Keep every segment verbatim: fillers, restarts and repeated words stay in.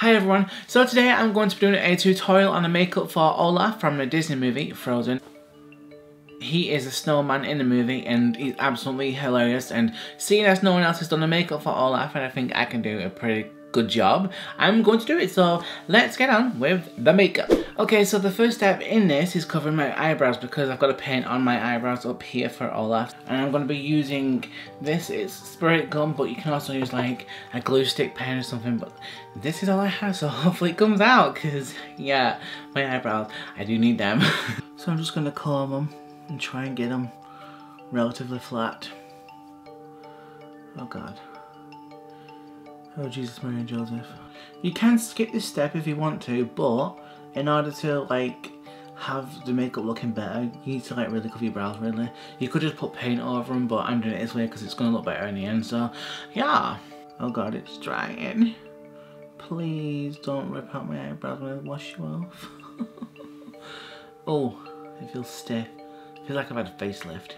Hi everyone, so today I'm going to be doing a tutorial on the makeup for Olaf from the Disney movie Frozen. He is a snowman in the movie and he's absolutely hilarious, and seeing as no one else has done the makeup for Olaf, and I think I can do a pretty good job, I'm going to do it, so let's get on with the makeup. Okay, so the first step in this is covering my eyebrows because I've got to paint on my eyebrows up here for Olaf, and I'm going to be using this. It's spirit gum, but you can also use like a glue stick pen or something, but this is all I have, so hopefully it comes out because yeah, my eyebrows, I do need them. So I'm just going to comb them and try and get them relatively flat. Oh god. Oh Jesus, Mary and Joseph. You can skip this step if you want to, but in order to like have the makeup looking better, you need to like really cover your brows really. You could just put paint over them, but I'm doing it this way because it's going to look better in the end, so yeah. Oh god, it's drying. Please don't rip out my eyebrows when I wash you off. Oh, it feels stiff. It feels like I've had a facelift.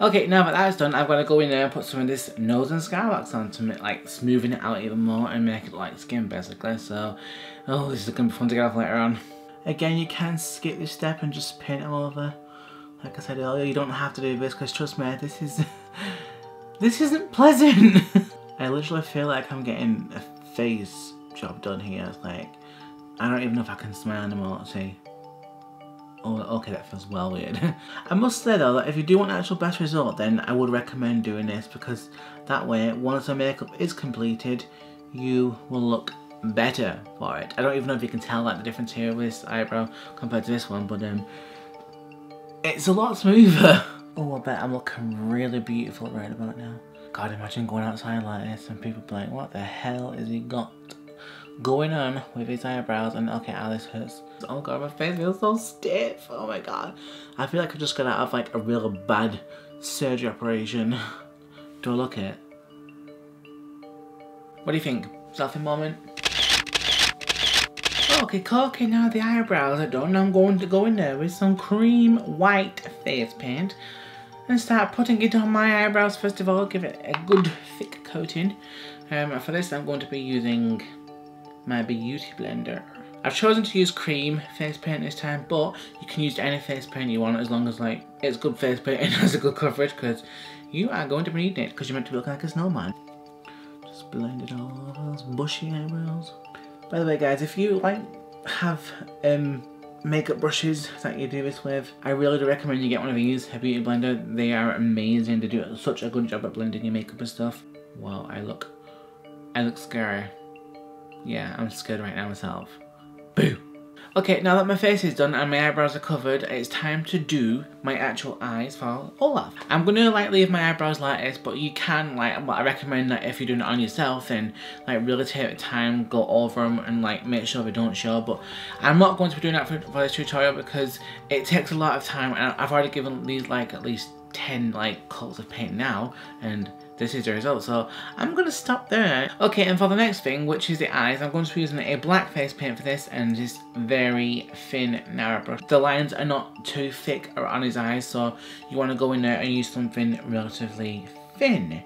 Okay, now that that's done, I've got to go in there and put some of this nose and sky wax on to make, like, smoothen it out even more and make it like skin, basically. So, oh, this is going to be fun to get off later on. Again, you can skip this step and just paint them over. Like I said earlier, you don't have to do this because, trust me, this is... this isn't pleasant! I literally feel like I'm getting a face job done here. It's like, I don't even know if I can smile anymore, let's see. Oh, okay, that feels well weird. I must say though that if you do want the actual best result, then I would recommend doing this because that way, once the makeup is completed, you will look better for it. I don't even know if you can tell like the difference here with this eyebrow compared to this one, but um, it's a lot smoother. Oh, I bet I'm looking really beautiful right about now. God, imagine going outside like this and people be like, what the hell is he got going on with his eyebrows? And okay, Alice hurts. Oh god, my face feels so stiff. Oh my god, I feel like I just got out of like a real bad surgery operation. Do I look it? What do you think? Selfie moment. Okay, okay, now the eyebrows are done. I'm going to go in there with some cream white face paint and start putting it on my eyebrows first of all. Give it a good thick coating. Um, for this I'm going to be using my beauty blender. I've chosen to use cream face paint this time, but you can use any face paint you want as long as like it's good face paint and has a good coverage, because you are going to be needing it because you're meant to look like a snowman. Just blend it all over those bushy eyebrows. By the way guys, if you like have um, makeup brushes that you do this with, I really do recommend you get one of these, a beauty blender. They are amazing. They do such a good job at blending your makeup and stuff. Wow, I look, I look scary. Yeah, I'm scared right now myself. Boo! Okay, now that my face is done and my eyebrows are covered, it's time to do my actual eyes for Olaf. I'm gonna like leave my eyebrows like this, but you can like, well, I recommend that if you're doing it on yourself, then like really take the time, go over them and like make sure they don't show, but I'm not going to be doing that for, for this tutorial because it takes a lot of time and I've already given these like at least ten like coats of paint now, and this is the result, so I'm gonna stop there. Okay, and for the next thing, which is the eyes, I'm going to be using a black face paint for this and this very thin narrow brush. The lines are not too thick on his eyes, so you want to go in there and use something relatively thin.